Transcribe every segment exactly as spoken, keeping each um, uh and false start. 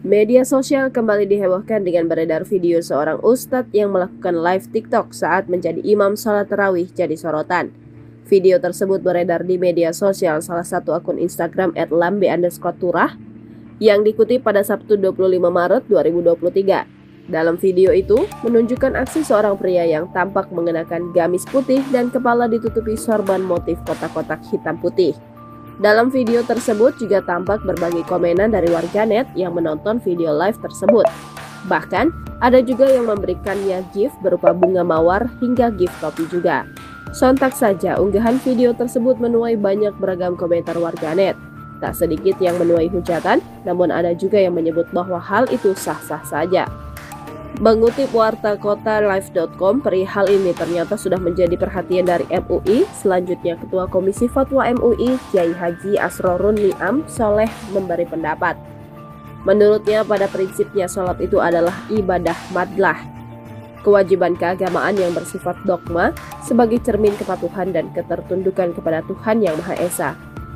Media sosial kembali dihebohkan dengan beredar video seorang ustadz yang melakukan live TikTok saat menjadi imam sholat tarawih jadi sorotan. Video tersebut beredar di media sosial salah satu akun Instagram et lambe underscore turah yang dikutip pada Sabtu dua puluh lima Maret dua ribu dua puluh tiga. Dalam video itu menunjukkan aksi seorang pria yang tampak mengenakan gamis putih dan kepala ditutupi sorban motif kotak-kotak hitam putih. Dalam video tersebut juga tampak berbagai komenan dari warganet yang menonton video live tersebut. Bahkan, ada juga yang memberikannya gift berupa bunga mawar hingga gift topi juga. Sontak saja, unggahan video tersebut menuai banyak beragam komentar warganet. Tak sedikit yang menuai hujatan, namun ada juga yang menyebut bahwa hal itu sah-sah saja. Mengutip Warta Kota Live titik com, perihal ini ternyata sudah menjadi perhatian dari M U I. Selanjutnya, Ketua Komisi Fatwa M U I, Kiai Haji Asrorun Niam Sholeh memberi pendapat. Menurutnya, pada prinsipnya sholat itu adalah ibadah madlah, kewajiban keagamaan yang bersifat dogma sebagai cermin kepatuhan dan ketertundukan kepada Tuhan Yang Maha Esa.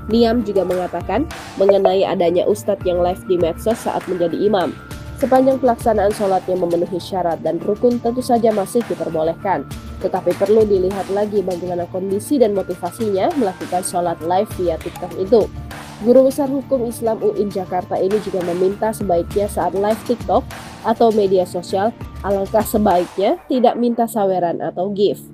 Niam juga mengatakan mengenai adanya ustadz yang live di medsos saat menjadi imam. Sepanjang pelaksanaan sholatnya memenuhi syarat dan rukun tentu saja masih diperbolehkan. Tetapi perlu dilihat lagi bagaimana kondisi dan motivasinya melakukan sholat live via TikTok itu. Guru Besar Hukum Islam U I N Jakarta ini juga meminta sebaiknya saat live TikTok atau media sosial, alangkah sebaiknya tidak minta saweran atau gift.